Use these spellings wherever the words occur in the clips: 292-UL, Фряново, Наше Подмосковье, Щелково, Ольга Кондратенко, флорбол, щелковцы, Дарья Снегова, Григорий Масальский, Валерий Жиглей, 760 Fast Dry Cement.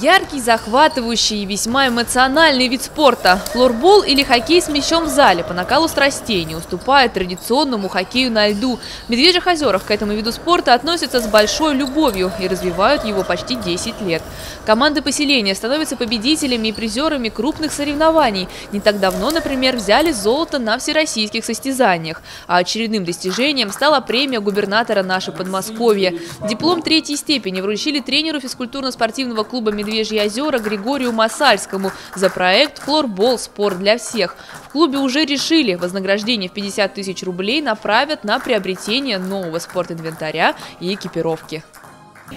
Яркий, захватывающий и весьма эмоциональный вид спорта. Флорбол или хоккей с мячом в зале по накалу страстей не уступает традиционному хоккею на льду. В Медвежьих озерах к этому виду спорта относятся с большой любовью и развивают его почти 10 лет. Команды поселения становятся победителями и призерами крупных соревнований. Не так давно, например, взяли золото на всероссийских состязаниях. А очередным достижением стала премия губернатора «Наше Подмосковье». Диплом третьей степени вручили тренеру физкультурно-спортивного клуба «Медвежьи озера» Григорию Масальскому за проект «Флорбол. Спорт для всех». В клубе уже решили, вознаграждение в 50 тысяч рублей направят на приобретение нового спортинвентаря и экипировки.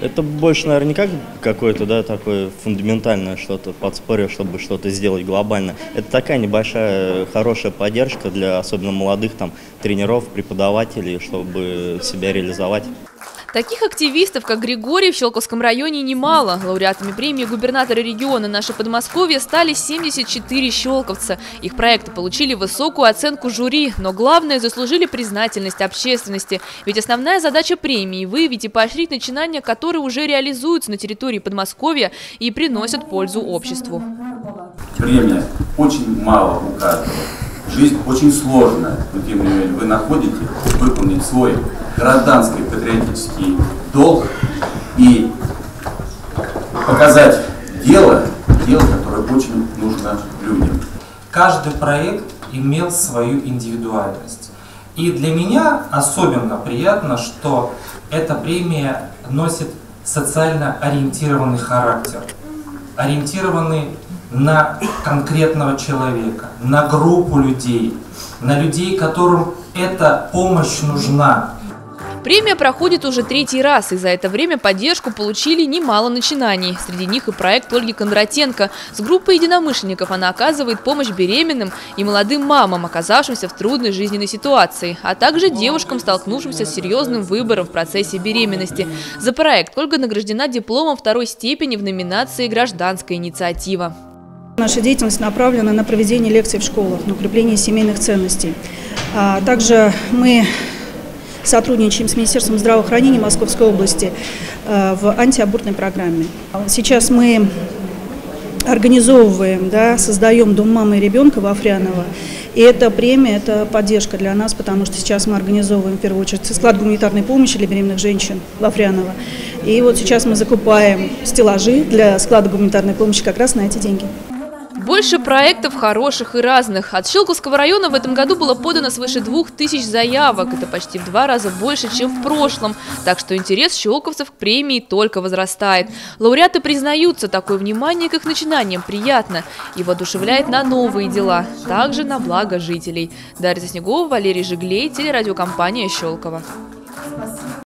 Это больше, наверное, не как какое-то, да, такое фундаментальное что-то, подспорье, чтобы что-то сделать глобально. Это такая небольшая, хорошая поддержка для особенно молодых там тренеров, преподавателей, чтобы себя реализовать. Таких активистов, как Григорий, в Щелковском районе немало. Лауреатами премии губернатора региона «Наше Подмосковье» стали 74 щелковца. Их проекты получили высокую оценку жюри, но главное – заслужили признательность общественности. Ведь основная задача премии – выявить и поощрить начинания, которые уже реализуются на территории Подмосковья и приносят пользу обществу. Время очень мало у каждого. Жизнь очень сложная, но тем не менее вы находите выполнить свой гражданский патриотический долг и показать дело, которое очень нужно людям. Каждый проект имел свою индивидуальность. И для меня особенно приятно, что эта премия носит социально ориентированный характер, ориентированный на конкретного человека, на группу людей, на людей, которым эта помощь нужна. Премия проходит уже третий раз, и за это время поддержку получили немало начинаний. Среди них и проект Ольги Кондратенко. С группой единомышленников она оказывает помощь беременным и молодым мамам, оказавшимся в трудной жизненной ситуации, а также девушкам, столкнувшимся с серьезным выбором в процессе беременности. За проект Ольга награждена дипломом второй степени в номинации «Гражданская инициатива». Наша деятельность направлена на проведение лекций в школах, на укрепление семейных ценностей. Также мы сотрудничаем с Министерством здравоохранения Московской области в антиабортной программе. Сейчас мы организовываем, создаем дом мамы и ребенка во Фряново. И эта премия – это поддержка для нас, потому что сейчас мы организовываем, в первую очередь, склад гуманитарной помощи для беременных женщин во Фряново. И вот сейчас мы закупаем стеллажи для склада гуманитарной помощи как раз на эти деньги. Больше проектов хороших и разных. От Щелковского района в этом году было подано свыше 2000 заявок. Это почти в 2 раза больше, чем в прошлом. Так что интерес щелковцев к премии только возрастает. Лауреаты признаются, такое внимание к их начинаниям приятно и воодушевляет на новые дела, также на благо жителей. Дарья Снегова, Валерий Жиглей, телерадиокомпания «Щелково».